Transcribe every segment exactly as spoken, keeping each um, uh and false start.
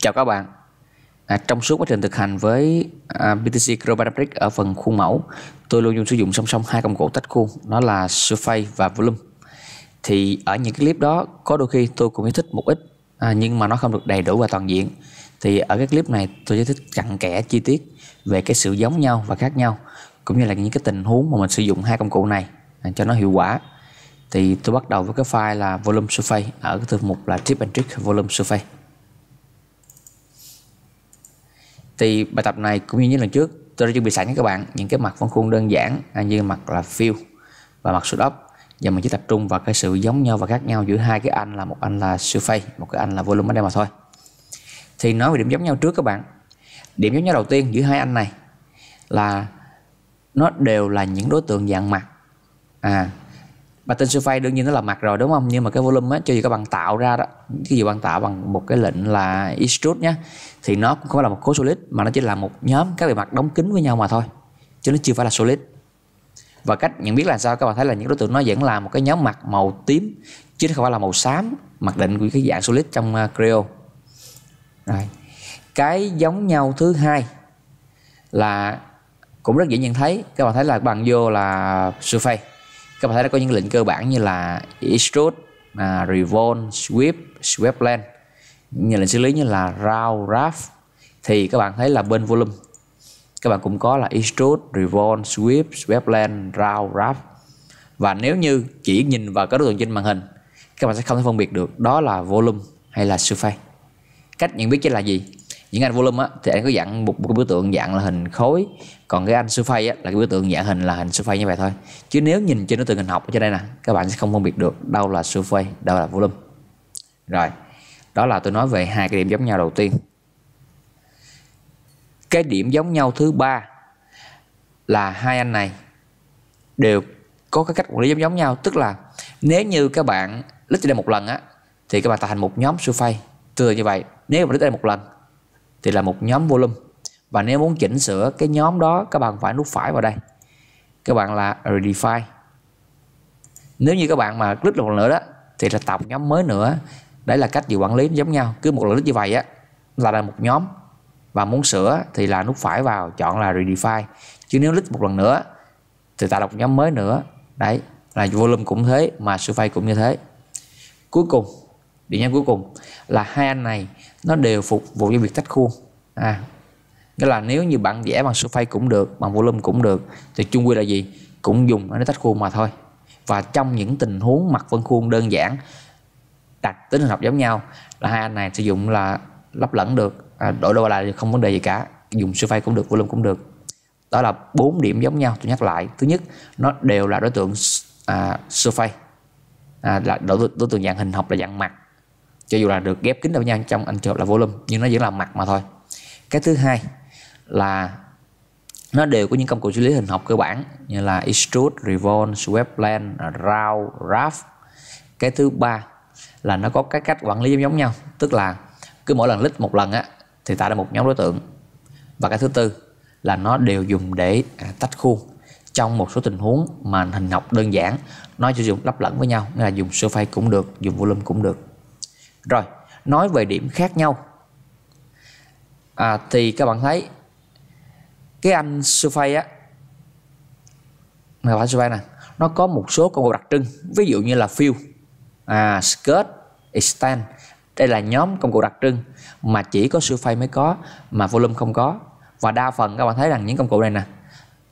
Chào các bạn. À, trong suốt quá trình thực hành với à, pê tê xê Creo Parametric ở phần khuôn mẫu, tôi luôn dùng sử dụng song song hai công cụ tách khuôn, đó là Surface và Volume. Thì ở những cái clip đó có đôi khi tôi cũng giải thích một ít à, nhưng mà nó không được đầy đủ và toàn diện. Thì ở cái clip này tôi giải thích cặn kẽ chi tiết về cái sự giống nhau và khác nhau, cũng như là những cái tình huống mà mình sử dụng hai công cụ này à, cho nó hiệu quả. Thì tôi bắt đầu với cái file là Volume Surface ở cái thư mục là Tip and Trick Volume Surface. Thì bài tập này cũng như những lần trước, tôi đã chuẩn bị sẵn cho các bạn những cái mặt phân khuôn đơn giản như mặt là Fill và mặt Surface. Giờ mình chỉ tập trung vào cái sự giống nhau và khác nhau giữa hai cái anh, là một anh là Surface, một cái anh là Volume ở đây mà thôi. Thì nói về điểm giống nhau trước các bạn. Điểm giống nhau đầu tiên giữa hai anh này là nó đều là những đối tượng dạng mặt. À, và tên Surface đương nhiên nó là mặt rồi đúng không? Nhưng mà cái Volume á, cho dù các bạn tạo ra đó, cái gì bạn tạo bằng một cái lệnh là Extrude nhé, thì nó cũng không phải là một khối solid, mà nó chỉ là một nhóm các bề mặt đóng kín với nhau mà thôi, chứ nó chưa phải là solid. Và cách nhận biết là sao? Các bạn thấy là những đối tượng nó vẫn là một cái nhóm mặt màu tím, chứ không phải là màu xám, mặc định của cái dạng solid trong Creo. Rồi. Cái giống nhau thứ hai là cũng rất dễ nhận thấy. Các bạn thấy là bằng vô là Surface, các bạn thấy nó có những lệnh cơ bản như là Extrude, à, Revolve, Sweep, Sweep Blend, những lệnh xử lý như là Round, Rough. Thì các bạn thấy là bên Volume các bạn cũng có là Extrude, Revolve, Sweep, Sweep Blend, Round, Rough. Và nếu như chỉ nhìn vào các đối tượng trên màn hình, các bạn sẽ không thể phân biệt được đó là Volume hay là Surface. Cách nhận biết chứ là gì? Những anh Volume á, thì anh có dạng một, một cái biểu tượng dạng là hình khối, còn cái anh Surface á, là cái biểu tượng dạng hình là hình Surface như vậy thôi. Chứ nếu nhìn trên đối tượng hình học ở trên đây nè, các bạn sẽ không phân biệt được đâu là Surface, đâu là Volume. Rồi, đó là tôi nói về hai cái điểm giống nhau đầu tiên. Cái điểm giống nhau thứ ba là hai anh này đều có cái cách quản lý giống giống nhau. Tức là nếu như các bạn click trên đây một lần á, thì các bạn tạo thành một nhóm Surface tương tự như vậy. Nếu mà click trên đây một lần thì là một nhóm Volume. Và nếu muốn chỉnh sửa cái nhóm đó, các bạn phải nút phải vào đây, các bạn là Redefine. Nếu như các bạn mà click một lần nữa đó thì là tạo một nhóm mới nữa. Đấy là cách giữ quản lý giống nhau. Cứ một lần click như vậy á là là một nhóm, và muốn sửa thì là nút phải vào, chọn là Redefine. Chứ nếu click một lần nữa thì tạo một nhóm mới nữa. Đấy là Volume cũng thế, mà Surface cũng như thế. Cuối cùng, điểm nhóm cuối cùng là hai anh này nó đều phục vụ cho việc tách khuôn. À, nghĩa là nếu như bạn vẽ bằng Surface cũng được, bằng Volume cũng được, thì chung quy là gì? Cũng dùng để tách khuôn mà thôi. Và trong những tình huống mặt phân khuôn đơn giản đặc tính hình học giống nhau là hai anh này sử dụng là lấp lẫn được, à, đổi đôi lại không vấn đề gì cả, dùng Surface cũng được, Volume cũng được. Đó là bốn điểm giống nhau. Tôi nhắc lại, thứ nhất nó đều là đối tượng à, Surface, à, là đối, đối tượng dạng hình học là dạng mặt, cho dù là được ghép kín vào nhau trong anh chụp là Volume, nhưng nó vẫn là mặt mà thôi. Cái thứ hai là nó đều có những công cụ xử lý hình học cơ bản như là Extrude, Revolve, Sweep, Blend, Round, Rough. Cái thứ ba là nó có cái cách quản lý giống giống nhau, tức là cứ mỗi lần click một lần á thì tạo ra một nhóm đối tượng. Và cái thứ tư là nó đều dùng để tách khuôn trong một số tình huống mà hình học đơn giản, nó sử dụng lấp lẫn với nhau, nghĩa là dùng Surface cũng được, dùng Volume cũng được. Rồi, nói về điểm khác nhau à, thì các bạn thấy cái anh Surface á, phải Surface này, nó có một số công cụ đặc trưng, ví dụ như là Fill, à, Skirt, Extend. Đây là nhóm công cụ đặc trưng mà chỉ có Surface mới có, mà Volume không có. Và đa phần các bạn thấy rằng những công cụ này nè,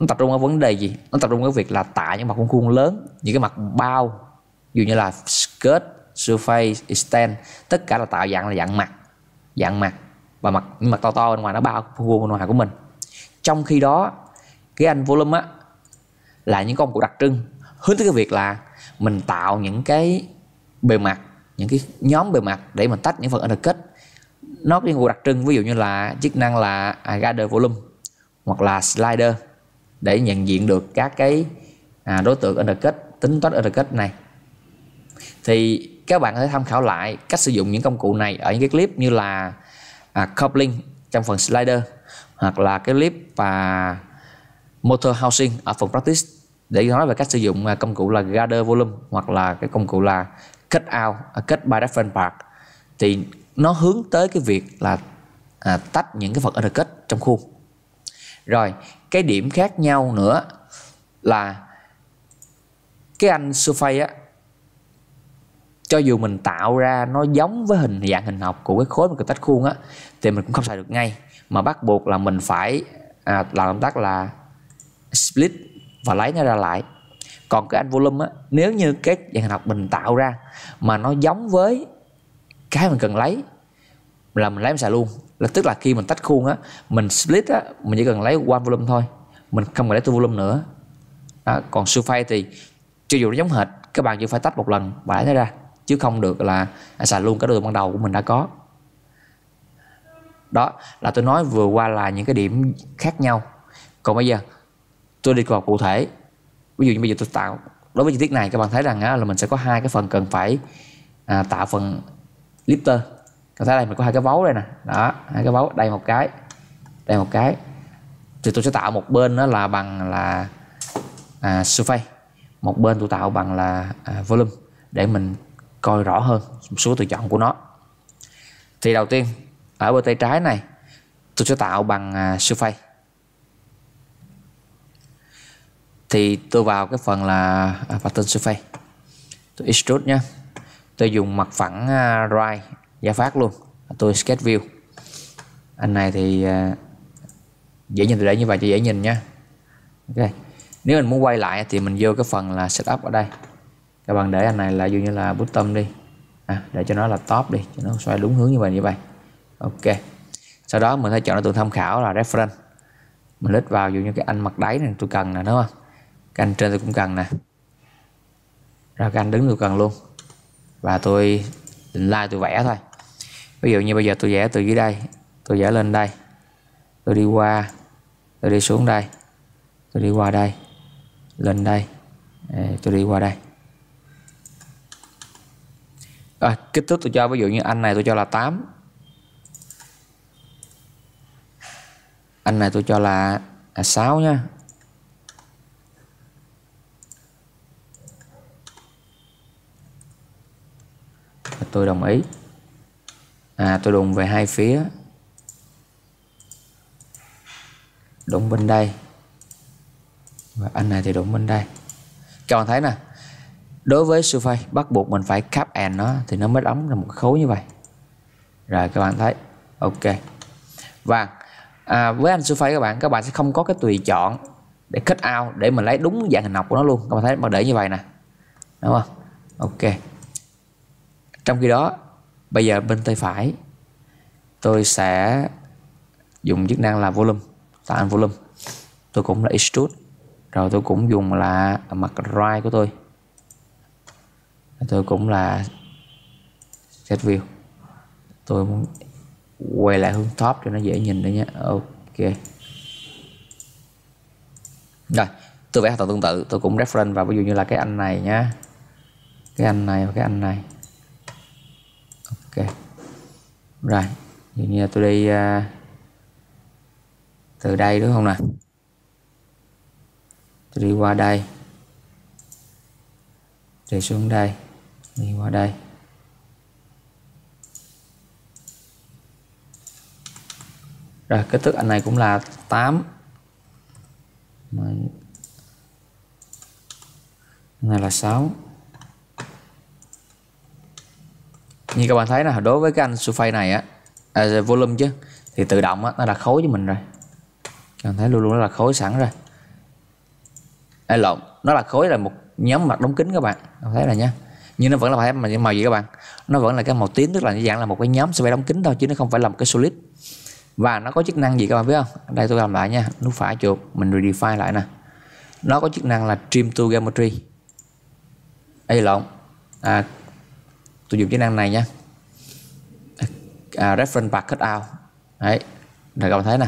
nó tập trung ở vấn đề gì? Nó tập trung ở việc là tạo những mặt khuôn khuôn lớn, những cái mặt bao, ví dụ như là Skirt, Surface, Extend, tất cả là tạo dạng là dạng mặt, dạng mặt và mặt những mặt to to bên ngoài nó bao vuông bên ngoài của mình. Trong khi đó, cái anh Volume á là những công cụ đặc trưng hướng tới cái việc là mình tạo những cái bề mặt, những cái nhóm bề mặt để mình tách những phần under cut. Nó có những công cụ đặc trưng, ví dụ như là chức năng là Gather volume hoặc là Slider để nhận diện được các cái à, đối tượng under cut, tính toán under cut này. Thì các bạn có thể tham khảo lại cách sử dụng những công cụ này ở những cái clip như là à, Coupling trong phần Slider, hoặc là cái clip và Motor housing ở phần Practice để nói về cách sử dụng công cụ là Gather volume hoặc là cái công cụ là Cut out, Cut by reference. Thì nó hướng tới cái việc là à, tách những cái phần undercut trong khuôn. Rồi, cái điểm khác nhau nữa là cái anh Surface á, cho dù mình tạo ra nó giống với hình dạng hình học của cái khối mình tách khuôn á, thì mình cũng không xài được ngay, mà bắt buộc là mình phải à, làm động tác là split và lấy nó ra lại. Còn cái anh Volume á, nếu như cái dạng hình học mình tạo ra mà nó giống với cái mình cần lấy là mình lấy mình xài luôn, là tức là khi mình tách khuôn á, mình split á, mình chỉ cần lấy one volume thôi, mình không cần lấy two volume nữa. Đó, còn Surface thì cho dù nó giống hệt, các bạn chỉ phải tách một lần và lấy nó ra, chứ không được là xài luôn cái đồ ban đầu của mình đã có. Đó là tôi nói vừa qua là những cái điểm khác nhau. Còn bây giờ tôi đi vào cụ thể. Ví dụ như bây giờ tôi tạo, đối với chi tiết này các bạn thấy rằng á, là mình sẽ có hai cái phần cần phải à, tạo phần lifter. Các bạn thấy đây mình có hai cái vấu đây nè, đó, hai cái vấu, đây một cái, đây một cái. Thì tôi sẽ tạo một bên đó là bằng là à, Surface, một bên tôi tạo bằng là à, Volume để mình coi rõ hơn số tự chọn của nó. Thì đầu tiên ở bên tay trái này tôi sẽ tạo bằng à, Surface. Thì tôi vào cái phần là pattern Surface, tôi extrude nha, tôi dùng mặt phẳng right giả phát luôn, tôi sketch view. Anh này thì dễ nhìn, tôi để như vậy cho dễ nhìn nha. Ok, nếu mình muốn quay lại thì mình vô cái phần là setup ở đây, các bạn để anh này là dụ như là bottom đi, à, để cho nó là top đi, cho nó xoay đúng hướng như vậy như vậy. Ok, sau đó mình sẽ chọn tượng tham khảo là reference, mình lít vào dụ như cái anh mặt đáy này tôi cần nè, đúng không? Cái anh trên tôi cũng cần nè, rồi cái anh đứng tôi cần luôn, và tôi định lai tôi vẽ thôi. Ví dụ như bây giờ tôi vẽ từ dưới đây, tôi vẽ lên đây, tôi đi qua, tôi đi xuống đây, tôi đi qua đây, lên đây, tôi đi qua đây. Rồi kích thước tôi cho ví dụ như anh này tôi cho là tám, anh này tôi cho là sáu nha. Tôi đồng ý. À, tôi đùng về hai phía, đụng bên đây, và anh này thì đụng bên đây. Các bạn thấy nè, đối với Surface bắt buộc mình phải cap and nó thì nó mới đóng ra một khối như vậy. Rồi các bạn thấy, ok. Và à, với anh Surface các bạn, các bạn sẽ không có cái tùy chọn để cut out để mình lấy đúng dạng hình học của nó luôn. Các bạn thấy, mà để như vậy nè, đúng không? Ok. Trong khi đó, bây giờ bên tay phải tôi sẽ dùng chức năng là volume, tạo anh volume. Tôi cũng là extrude, rồi tôi cũng dùng là mặt right của tôi. Tôi cũng là set view. Tôi muốn quay lại hướng top cho nó dễ nhìn đấy nhé. Ok. Rồi, tôi vẽ tạo tương tự, tôi cũng reference vào ví dụ như là cái anh này nhá. Cái anh này và cái anh này. Ok. Rồi, dụ như là tôi đi uh, từ đây đúng không nè? Tôi đi qua đây. Đi xuống đây, đi qua đây. Rồi, kích thước anh này cũng là tám. Anh này là sáu. Như các bạn thấy là đối với cái anh Surface này á, à, volume chứ, thì tự động á, nó là khối với mình rồi. Các bạn thấy luôn luôn nó là khối sẵn rồi. Ê, lộn, nó là khối là một nhóm mặt đóng kín các bạn. Các bạn thấy này nhá. Nhưng nó vẫn là màu, màu gì các bạn? Nó vẫn là cái màu tím, tức là như dạng là một cái nhóm surface đóng kín thôi, chứ nó không phải là một cái solid. Và nó có chức năng gì các bạn biết không? Đây tôi làm lại nha, nút phải chuột, mình redefine lại nè. Nó có chức năng là Trim to geometry. Ê, lộn. À, tôi dùng chức năng này nha, à, reference package out đấy, rồi các bạn thấy nè,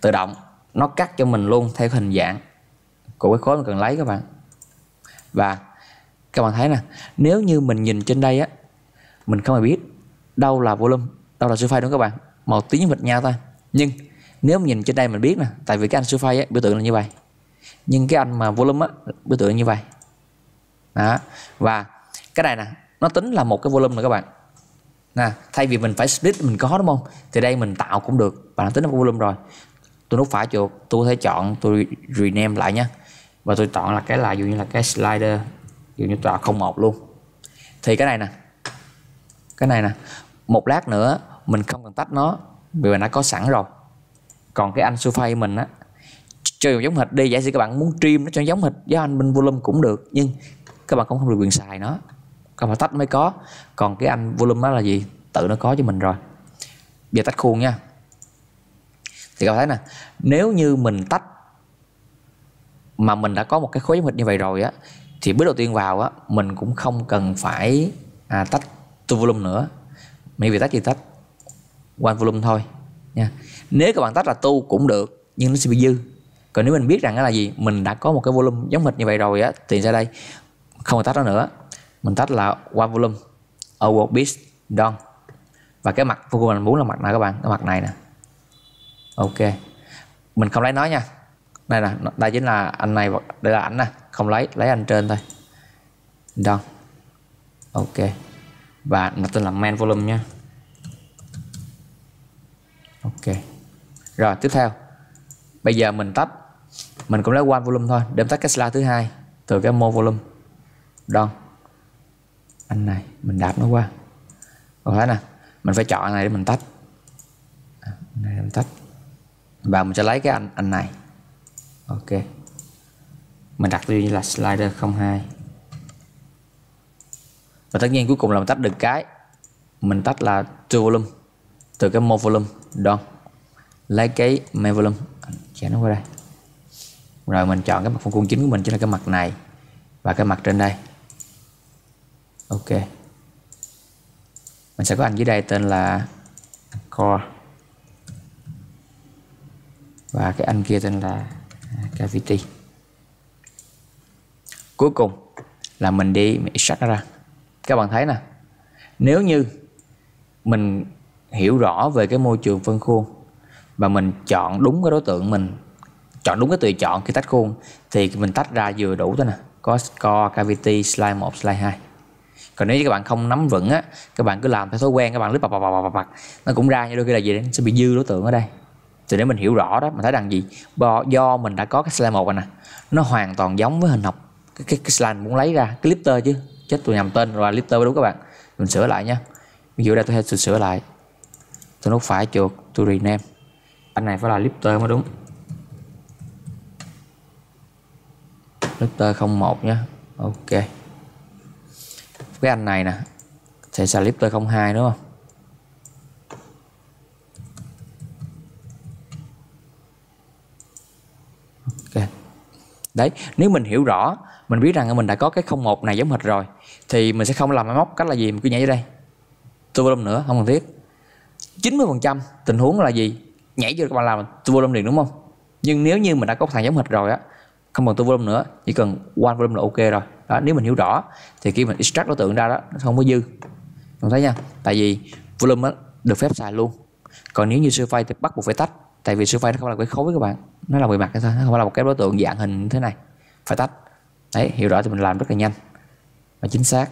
tự động nó cắt cho mình luôn theo hình dạng của cái khối mình cần lấy các bạn. Và các bạn thấy nè, nếu như mình nhìn trên đây á, mình không hề biết đâu là volume, đâu là Surface đúng không các bạn, màu tím vịt nhau thôi. Nhưng nếu mình nhìn trên đây mình biết nè, tại vì cái anh Surface á, biểu tượng là như vậy, nhưng cái anh mà volume á, biểu tượng như vậy đó. Và cái này nè, nó tính là một cái volume này các bạn. nè. Thay vì mình phải split mình có đúng không, thì đây mình tạo cũng được và nó tính nó volume rồi. Tôi nút phải chuột, tôi thấy chọn, tôi rename lại nhá, và tôi chọn là cái là dụ như là cái slider, dụ như tọa không một luôn. Thì cái này nè, cái này nè, một lát nữa mình không cần tách nó vì mình đã có sẵn rồi. Còn cái anh surface mình á, chơi một giống hệt đi, giả sử các bạn muốn trim nó cho giống hệt với anh bên volume cũng được, nhưng các bạn cũng không được quyền xài nó, các bạn tách mới có. Còn cái anh volume đó là gì, tự nó có cho mình rồi. Giờ tách khuôn nha. Thì các bạn thấy nè, nếu như mình tách mà mình đã có một cái khối giống hệt như vậy rồi á, thì bước đầu tiên vào á, mình cũng không cần phải à, tách to volume nữa. Mình vì tách gì tách one volume thôi nha. Nếu các bạn tách là tu cũng được, nhưng nó sẽ bị dư. Còn nếu mình biết rằng đó là gì, mình đã có một cái volume giống hệt như vậy rồi á, thì ra đây không phải tách nó nữa, mình tách là one volume over bit done. Và cái mặt của mình muốn là mặt nào các bạn, cái mặt này nè. Ok, mình không lấy nó nha. Đây nè, đây chính là anh này, đây là ảnh nè, không lấy, lấy anh trên thôi. Done. Ok, và nó tên là main volume nha. Ok, rồi tiếp theo bây giờ mình tách, mình cũng lấy one volume thôi để tách cái slide thứ hai từ cái mô volume. Đòn anh này mình đạp nó qua, có phải nè, mình phải chọn này để mình tách à, này mình tách và mình sẽ lấy cái anh anh này. Ok, mình đặt như là slider không hai, và tất nhiên cuối cùng là mình tách được cái mình tách là two volume từ cái mô volume. Đòn lấy cái main volume chạy nó qua đây, rồi mình chọn cái mặt phân khuôn chính của mình chính là cái mặt này và cái mặt trên đây. Ok, mình sẽ có ảnh dưới đây tên là Core và cái anh kia tên là Cavity. Cuối cùng là mình đi mình extract nó ra. Các bạn thấy nè, nếu như mình hiểu rõ về cái môi trường phân khuôn và mình chọn đúng cái đối tượng, mình chọn đúng cái tùy chọn khi tách khuôn, thì mình tách ra vừa đủ thôi nè, có Core, Cavity, slide một, slide hai. Còn nếu các bạn không nắm vững á, các bạn cứ làm theo thói quen, các bạn lướt bập bập bập bập bập nó cũng ra, như đôi khi là gì, nó sẽ bị dư đối tượng ở đây. Thì nếu mình hiểu rõ đó, mình thấy rằng gì, do mình đã có cái slide một rồi nè, nó hoàn toàn giống với hình học cái, cái, cái slide muốn lấy ra, cái clipper chứ, chết tôi nhầm tên là clipper đúng các bạn. Mình sửa lại nha, ví dụ đây tôi sẽ sửa lại, tôi nút phải chuột, tôi rename, anh này phải là clipper mới đúng, clipper không một nhé. Ok, cái anh này nè sẽ là clipper không hai đúng không? Ok, đấy, nếu mình hiểu rõ, mình biết rằng mình đã có cái không một này giống hệt rồi, thì mình sẽ không làm máy móc cách là gì, mình cứ nhảy dưới đây tôi volume nữa, không cần thiết. Chín mươi phần trăm tình huống là gì, nhảy vô các bạn làm tôi volume liền đúng không? Nhưng nếu như mình đã có thằng giống hệt rồi á, không cần tôi volume nữa, chỉ cần one volume là ok rồi đó. Nếu mình hiểu rõ thì khi mình extract đối tượng ra đó, nó không có dư, không thấy nha, tại vì volume được phép xài luôn. Còn nếu như surface thì bắt buộc phải tách, tại vì surface nó không là cái khối với các bạn, nó là bề mặt thôi, nó không phải là một cái đối tượng dạng hình như thế này, phải tách. Đấy, hiểu rõ thì mình làm rất là nhanh và chính xác.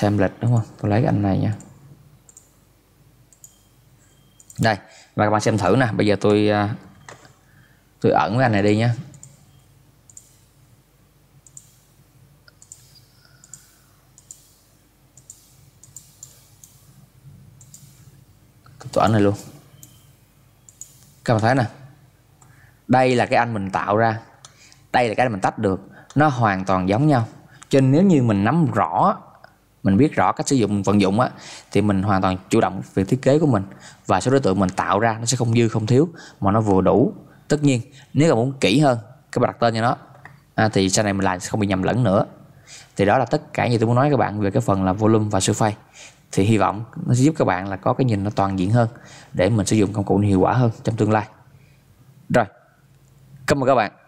Template đúng không, tôi lấy cái anh này nha. Đây, và các bạn xem thử nè, bây giờ tôi tôi ẩn với anh này đi nhé. Tôi ẩn này luôn. Các bạn thấy nè, đây là cái anh mình tạo ra, đây là cái mình tách được, nó hoàn toàn giống nhau. Cho nên nếu như mình nắm rõ, mình biết rõ cách sử dụng, vận dụng á, thì mình hoàn toàn chủ động việc thiết kế của mình, và số đối tượng mình tạo ra nó sẽ không dư không thiếu mà nó vừa đủ. Tất nhiên nếu mà muốn kỹ hơn, các bạn đặt tên cho nó à, thì sau này mình lại không bị nhầm lẫn nữa. Thì đó là tất cả như tôi muốn nói các bạn về cái phần là volume và surface. Thì hy vọng nó sẽ giúp các bạn là có cái nhìn nó toàn diện hơn để mình sử dụng công cụ hiệu quả hơn trong tương lai. Rồi, cảm ơn các bạn.